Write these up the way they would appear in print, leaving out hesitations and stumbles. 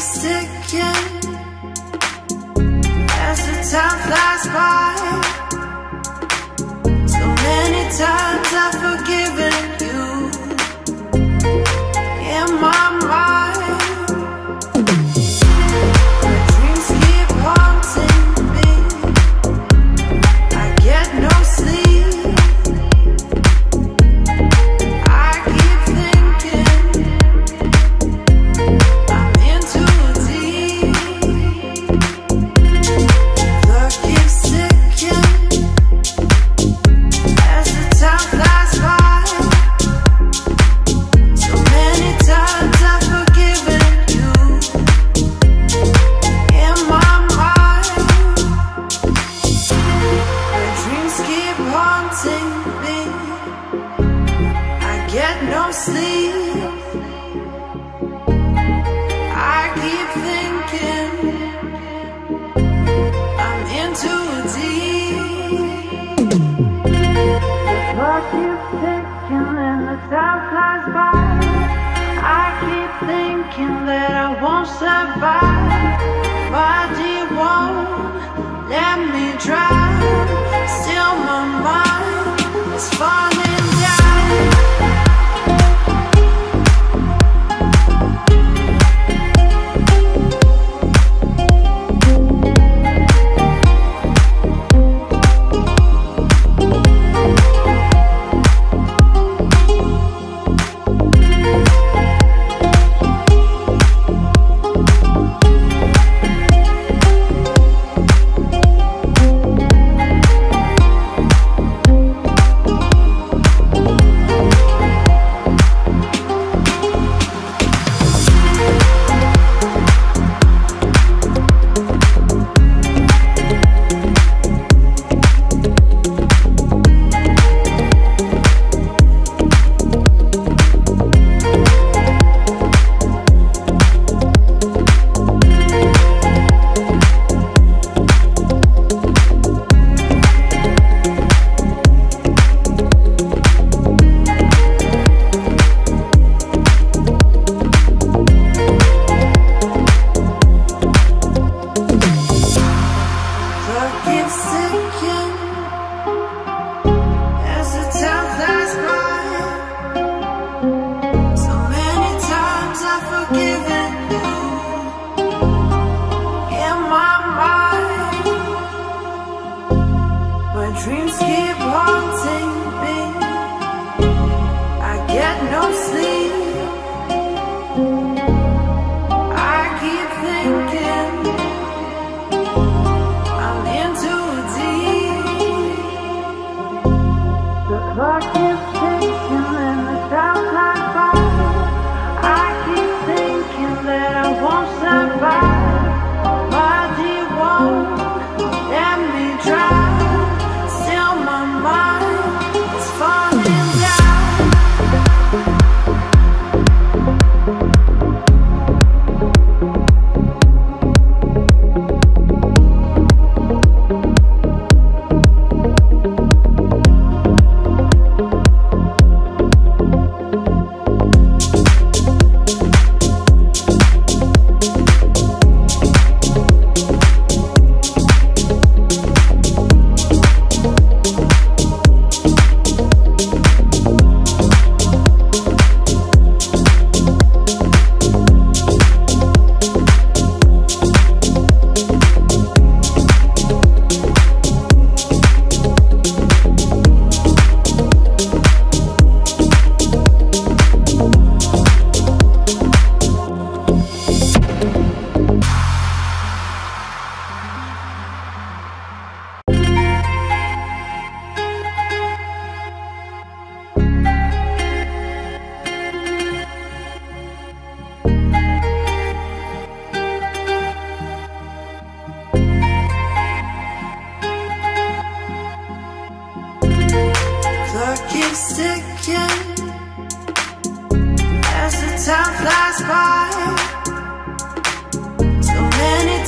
is ticking as the time flies by. So many times I've forgiven you in my mind.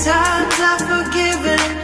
Times I've forgiven